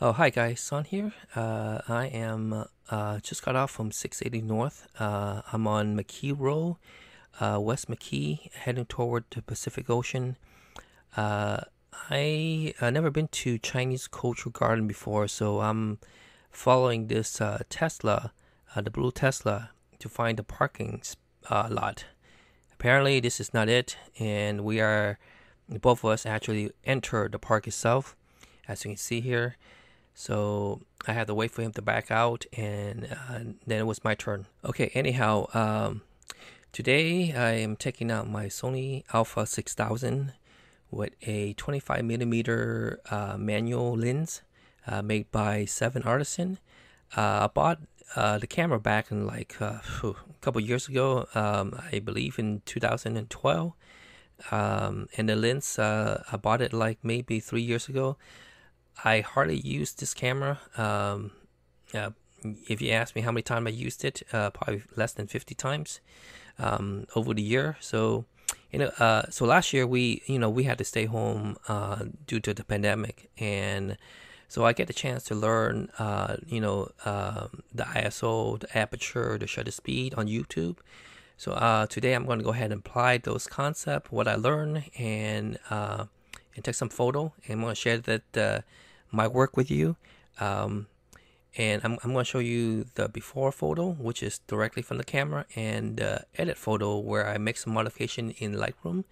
Oh, hi guys, Son here. I am just got off from 680 North. I'm on McKee Road, West McKee, heading toward the Pacific Ocean. I never been to Chinese Cultural Garden before, so I'm following this Tesla, the blue Tesla, to find the parking lot. Apparently this is not it, and we are, both of us actually entered the park itself, as you can see here. So I had to wait for him to back out, and then it was my turn. Okay, anyhow, today I am taking out my Sony Alpha 6000 with a 25mm manual lens made by 7Artisans. I bought the camera back in like a couple years ago, I believe in 2012. And the lens, I bought it like maybe 3 years ago. I hardly used this camera. If you ask me how many times I used it, probably less than 50 times over the year. So, you know, so last year we had to stay home due to the pandemic, and so I get the chance to learn, the ISO, the aperture, the shutter speed on YouTube. So today I'm going to go ahead and apply those concepts, what I learned, and take some photo, and I'm going to share that my work with you. And I'm going to show you the before photo, which is directly from the camera, and the edit photo where I make some modification in Lightroom.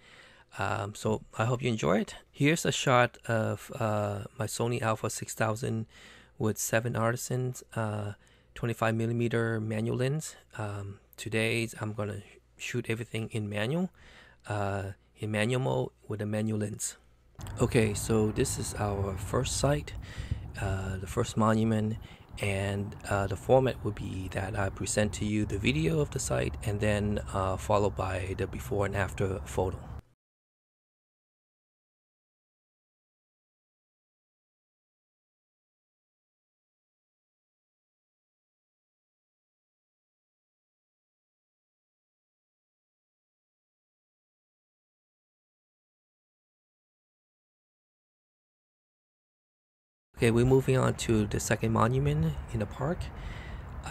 So I hope you enjoy it. Here's a shot of my Sony Alpha 6000 with 7Artisans 25mm manual lens. Today I'm gonna shoot everything in manual mode with a manual lens. Okay, so this is our first site, the first monument, and the format would be that I present to you the video of the site, and then followed by the before and after photo. Okay, we're moving on to the second monument in the park.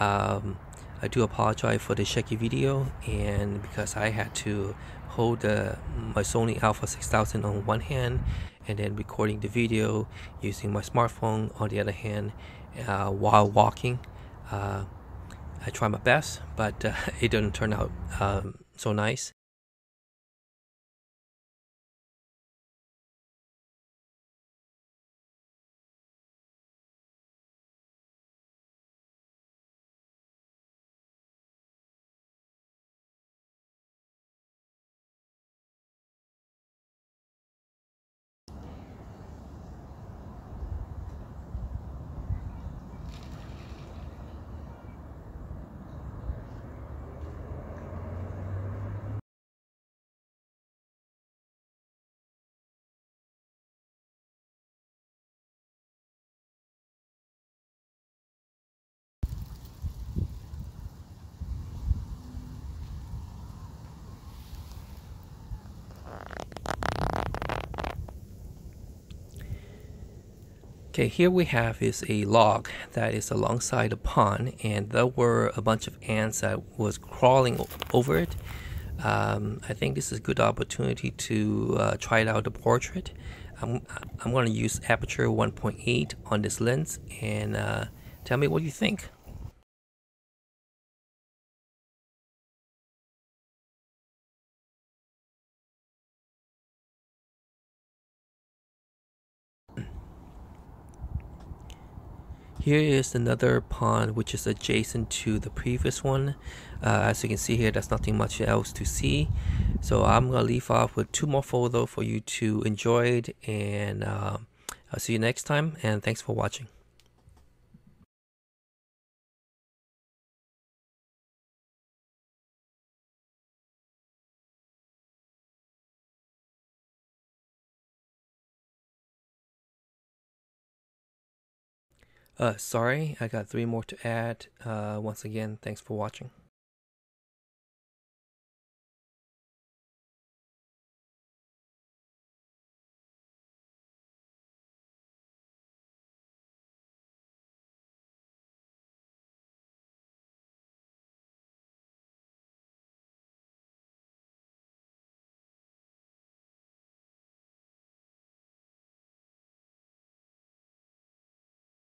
I do apologize for the shaky video, and because I had to hold my Sony Alpha 6000 on one hand and then recording the video using my smartphone on the other hand while walking. I tried my best, but it didn't turn out so nice. Okay, here we have is a log that is alongside a pond, and there were a bunch of ants that was crawling over it. I think this is a good opportunity to try out the portrait. I'm going to use aperture 1.8 on this lens, and tell me what you think. Here is another pond which is adjacent to the previous one. As you can see here, there's nothing much else to see. So I'm going to leave off with two more photos for you to enjoy it, and I'll see you next time, and thanks for watching. Sorry, I got three more to add. Once again, thanks for watching.